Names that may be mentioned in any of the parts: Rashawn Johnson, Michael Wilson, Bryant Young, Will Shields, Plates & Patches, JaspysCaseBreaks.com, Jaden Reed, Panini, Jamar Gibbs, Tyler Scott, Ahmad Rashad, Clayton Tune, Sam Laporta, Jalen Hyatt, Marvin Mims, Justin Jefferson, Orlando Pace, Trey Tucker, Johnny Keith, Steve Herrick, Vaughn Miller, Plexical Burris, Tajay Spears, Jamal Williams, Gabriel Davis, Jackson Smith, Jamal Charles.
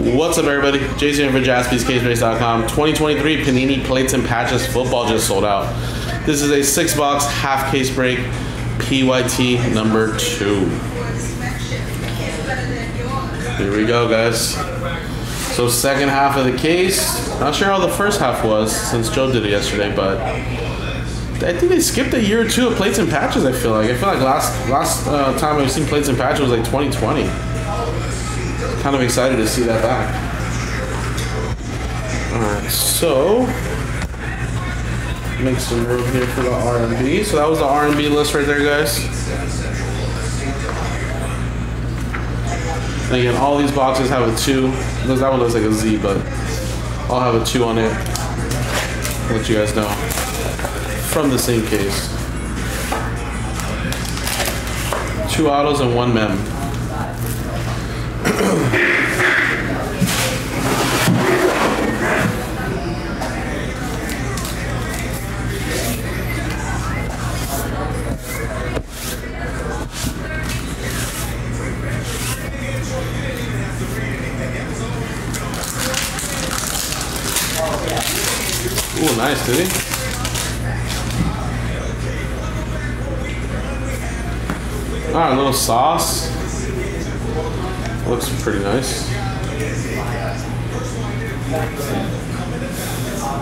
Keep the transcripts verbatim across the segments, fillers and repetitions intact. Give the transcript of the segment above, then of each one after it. What's up, everybody? Jason here for Jaspys Case Breaks dot com. twenty twenty-three Panini Plates and Patches football just sold out. This is a six box half case break, P Y T number two. Here we go, guys. So second half of the case. Not sure how the first half was since Joe did it yesterday, but I think they skipped a year or two of Plates and Patches. I feel like I feel like last last uh, time I've seen Plates and Patches was like twenty twenty. Kind of excited to see that back. Alright, so make some room here for the R and B. So that was the R and B list right there, guys. And again, all these boxes have a two. That one looks like a Z, but I'll have a two on it. I'll let you guys know. From the same case. Two autos and one mem. Oh, nice, did he? Alright, a little sauce. Looks pretty nice.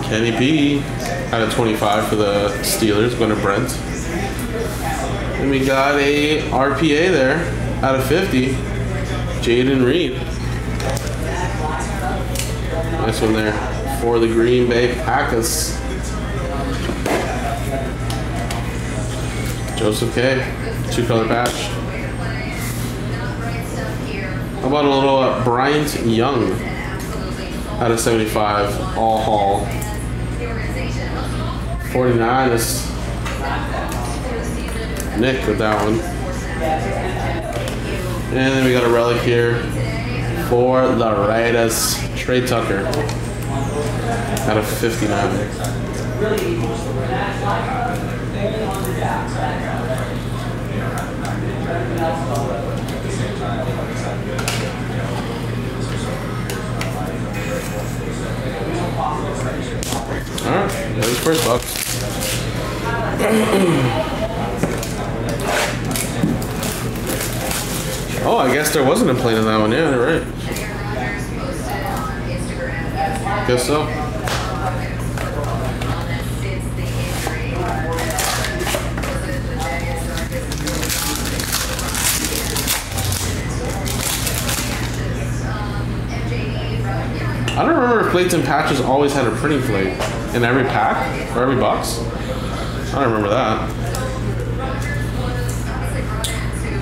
Kenny B out of twenty-five for the Steelers, going to Brent. And we got a R P A there out of fifty. Jaden Reed. Nice one there for the Green Bay Packers. Joseph K, two color patch. How about a little uh, Bryant Young out of seventy-five, all haul. forty-nine is Nick with that one. And then we got a relic here for the Raiders, Trey Tucker out of fifty-nine. Alright, that was first box. Oh, I guess there wasn't a plane in that one. Yeah, you're right. Guess so. I don't remember if Plates and Patches always had a printing plate in every pack or every box. I don't remember that.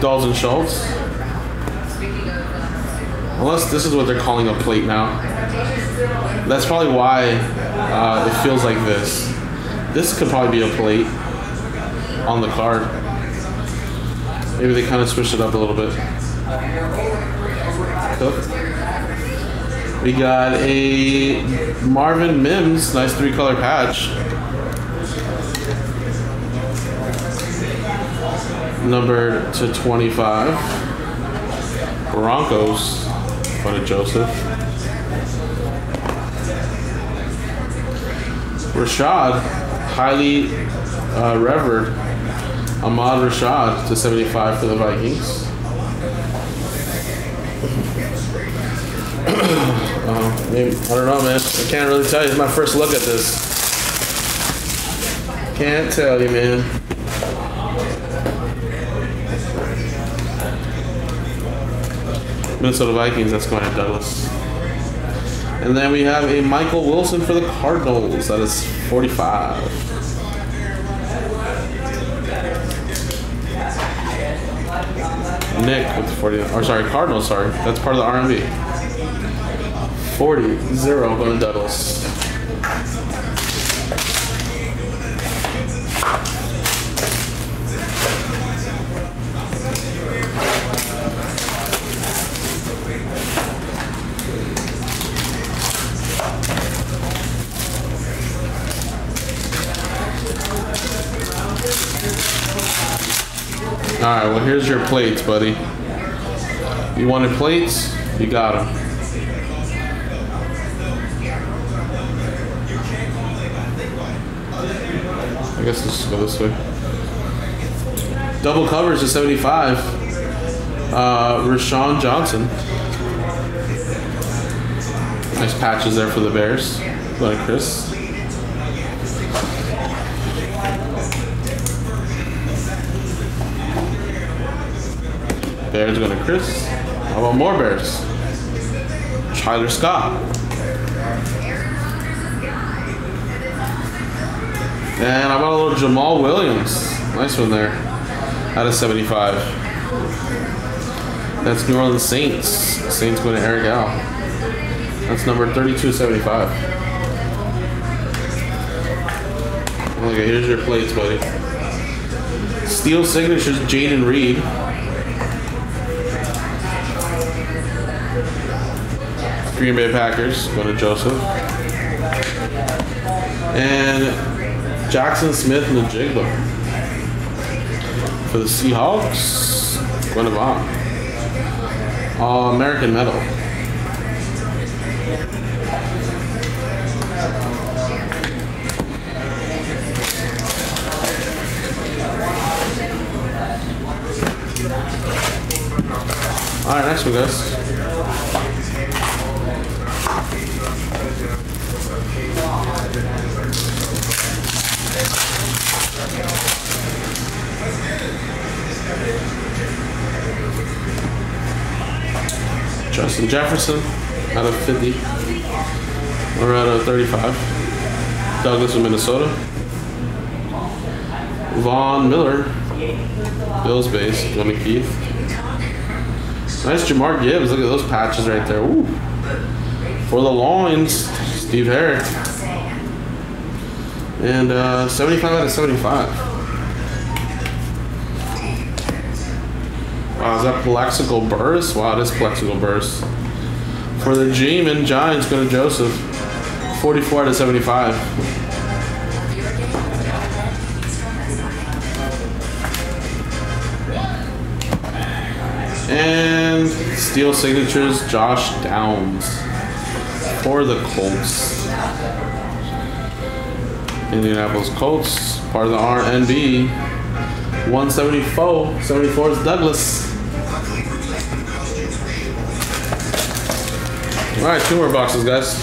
Dolls and Schultz. Unless this is what they're calling a plate now. That's probably why uh, it feels like this. This could probably be a plate on the card. Maybe they kind of switched it up a little bit. Cool. We got a Marvin Mims, nice three color patch. Number to twenty-five. Broncos, what a Joseph. Rashad, highly uh, revered. Ahmad Rashad to seventy-five for the Vikings. Uh, maybe, I don't know, man. I can't really tell you. It's my first look at this. Can't tell you, man. Minnesota Vikings, that's going to Douglas. And then we have a Michael Wilson for the Cardinals. That is forty-five. Nick with the forty, or sorry, Cardinals, sorry. That's part of the R and B. forty, zero, going to Douglas. Alright, well, here's your plates, buddy. You wanted plates? You got them. I guess let's go this way. Double covers to seventy-five. Uh, Rashawn Johnson. Nice patches there for the Bears. Like Chris. Bears going to Chris. How about more Bears? Tyler Scott. And how about a little Jamal Williams? Nice one there. Out of seventy-five. That's New Orleans Saints. Saints going to Eric Al. That's number thirty-two seventy-five. Okay, here's your plates, buddy. Steel signatures, Jaden Reed. Green Bay Packers, going to Joseph. And Jackson Smith and the Jiggler. For the Seahawks, going to Vaughn. All American Metal. Alright, next one, guys. Justin Jefferson out of fifty, or out of thirty-five. Douglas of Minnesota. Vaughn Miller, Bills base, Johnny Keith. Nice Jamar Gibbs, look at those patches right there. Ooh. For the Loins, Steve Herrick. And uh, seventy-five out of seventy-five. Wow, is that Plexical Burris? Wow, this Plexical Burris. For the G-Man, Giants, go to Joseph. forty-four out of seventy-five. And Steel Signatures, Josh Downs. For the Colts. Indianapolis Colts, part of the R N B. one seventy-four, seventy-four is Douglas. All right, two more boxes, guys.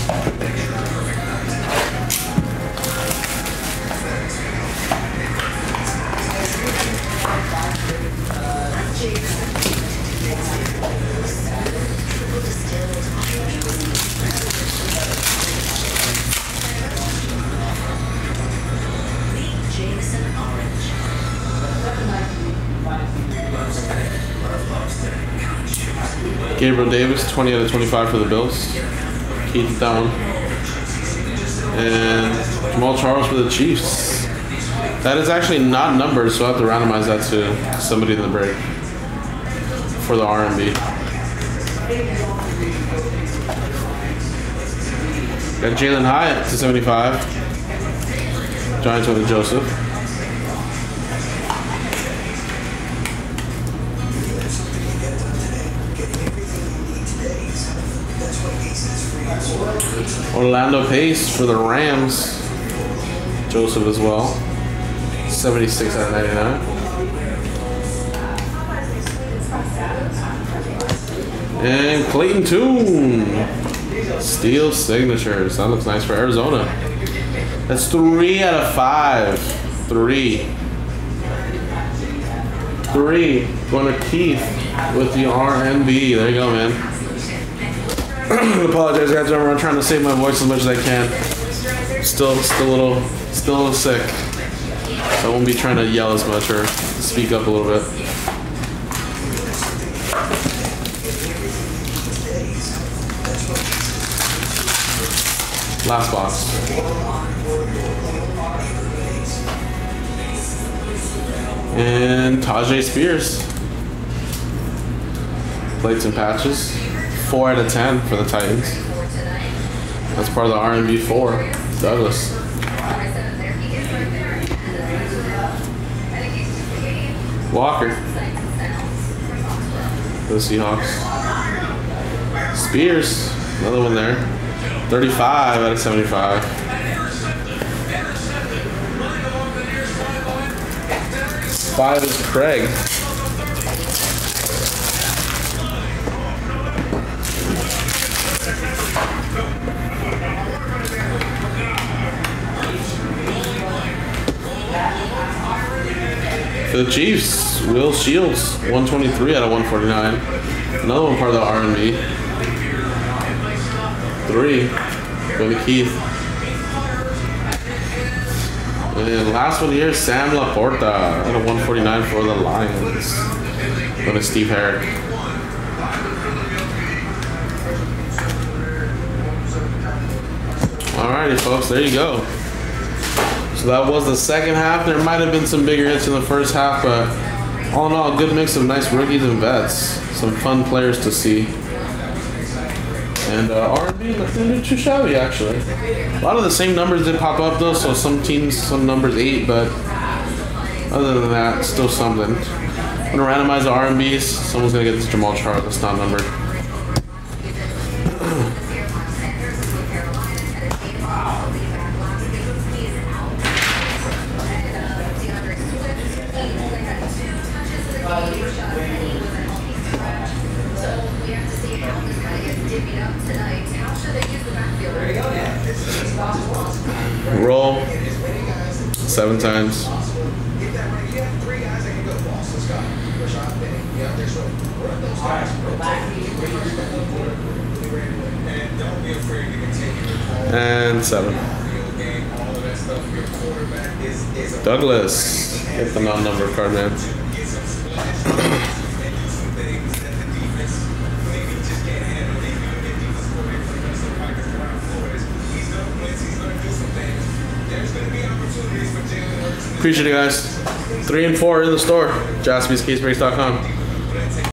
Gabriel Davis, twenty out of twenty-five for the Bills. Keith Down. And Jamal Charles for the Chiefs. That is actually not numbered, so I have to randomize that to somebody in the break for the R and B. Got Jalen Hyatt to seventy-five. Giants with Joseph. Orlando Pace for the Rams. Joseph as well. seventy-six out of ninety-nine. And Clayton Tune. Steel signatures. That looks nice for Arizona. That's three out of five. Three. Three. Going to Keith with the R N B. There you go, man. I apologize, guys. I'm trying to save my voice as much as I can. Still, still a little, still a little sick. I won't be trying to yell as much or speak up a little bit. Last box. And Tajay Spears. Plates and patches. Four out of ten for the Titans. That's part of the R and B four. Douglas. Walker. The Seahawks. Spears. Another one there. Thirty-five out of seventy-five. five is Craig. For the Chiefs, Will Shields, one twenty-three out of one forty-nine. Another one part of the R and B. Three, go to Keith. And last one here, Sam Laporta, out of one forty-nine for the Lions. Go to Steve Herrick. Alrighty, folks, there you go. So that was the second half. There might have been some bigger hits in the first half, but all in all, a good mix of nice rookies and vets. Some fun players to see. And uh, R and B, nothing to too shabby, actually. A lot of the same numbers did pop up, though, so some teams, some numbers eight, but other than that, still something. I'm going to randomize the R and Bs. Someone's going to get this Jamal Charles. That's not numbered. Roll seven times. And seven. Douglas, get the non-numbered card, man. Appreciate it, guys. Three and four in the store. Jaspys Case Breaks dot com.